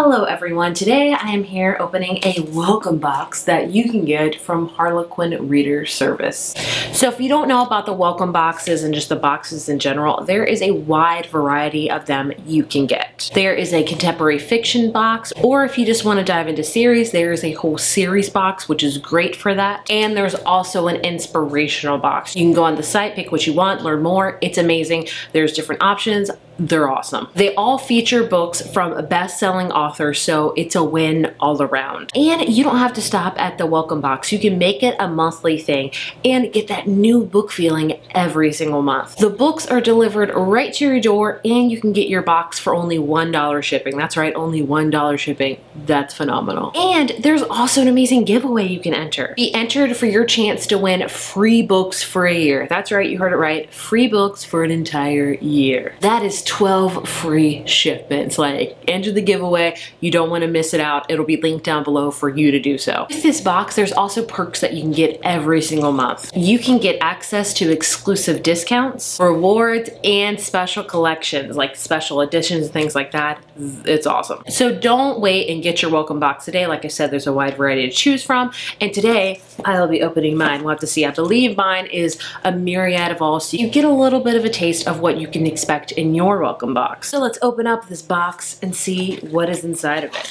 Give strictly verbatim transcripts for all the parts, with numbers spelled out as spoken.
Hello everyone, today I am here opening a welcome box that you can get from Harlequin Reader Service. So if you don't know about the welcome boxes and just the boxes in general, there is a wide variety of them you can get. There is a contemporary fiction box, or if you just want to dive into series, there is a whole series box, which is great for that. And there's also an inspirational box. You can go on the site, pick what you want, learn more. It's amazing. There's different options. They're awesome. They all feature books from best-selling authors, so it's a win all around. And you don't have to stop at the welcome box. You can make it a monthly thing and get that new book feeling every single month. The books are delivered right to your door, and you can get your box for only one dollar shipping. That's right, only one dollar shipping. That's phenomenal. And there's also an amazing giveaway you can enter. Be entered for your chance to win free books for a year. That's right, you heard it right. Free books for an entire year. That is twelve free shipments. Like, enter the giveaway. You don't want to miss it out. It'll be linked down below for you to do so. With this box, there's also perks that you can get every single month. You can get access to exclusive discounts, rewards, and special collections, like special editions and things like that. It's awesome. So don't wait and get your welcome box today. Like I said, there's a wide variety to choose from. And today, I'll be opening mine. We'll have to see. I believe mine is a myriad of all, so you get a little bit of a taste of what you can expect in your welcome box. So let's open up this box and see what is inside of it.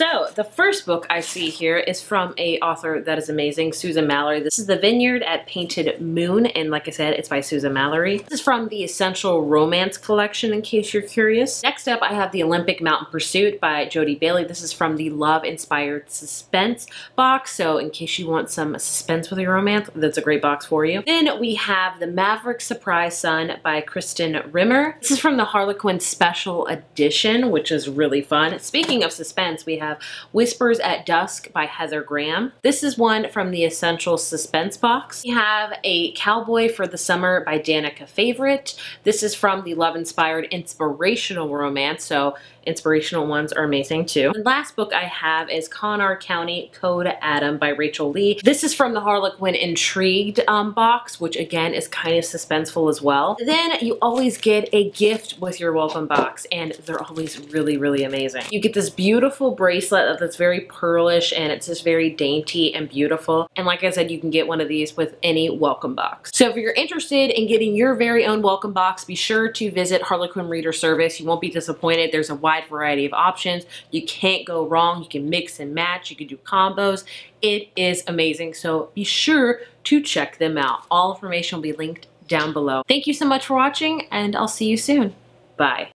So the first book I see here is from a author that is amazing, Susan Mallery. This is The Vineyard at Painted Moon, and like I said, it's by Susan Mallery. This is from the Essential Romance collection, in case you're curious. Next up, I have The Olympic Mountain Pursuit by Jodie Bailey. This is from the Love Inspired Suspense box, so in case you want some suspense with your romance, that's a great box for you. Then we have The Maverick Surprise Son by Kristen Rimmer. This is from the Harlequin Special Edition, which is really fun. Speaking of suspense, we have Whispers at Dusk by Heather Graham. This is one from the Essential Suspense box. We have A Cowboy for the Summer by Danica Favorite. This is from the Love Inspired Inspirational Romance, so inspirational ones are amazing too. The last book I have is Connor County Code Adam by Rachel Lee. This is from the Harlequin Intrigued um, box, which again is kind of suspenseful as well. Then you always get a gift with your welcome box, and they're always really, really amazing. You get this beautiful bracelet bracelet that's very pearlish, and it's just very dainty and beautiful. And like I said, you can get one of these with any welcome box. So if you're interested in getting your very own welcome box, be sure to visit Harlequin Reader Service. You won't be disappointed. There's a wide variety of options. You can't go wrong. You can mix and match. You can do combos. It is amazing. So be sure to check them out. All information will be linked down below. Thank you so much for watching, and I'll see you soon. Bye.